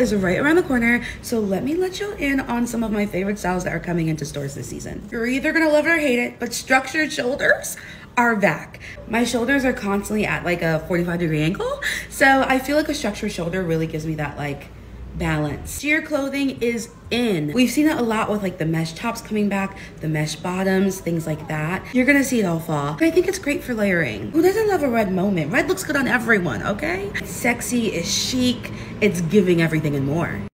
is right around the corner, so let me let you in on some of my favorite styles that are coming into stores this season. You're either gonna love it or hate it, but structured shoulders are back. My shoulders are constantly at like a 45-degree angle, so I feel like a structured shoulder really gives me that like balance. Sheer clothing is in. We've seen it a lot with like the mesh tops coming back, the mesh bottoms, things like that. You're gonna see it all fall. But I think it's great for layering. Who doesn't love a red moment? Red looks good on everyone, okay? It's sexy, it's chic, it's giving everything and more.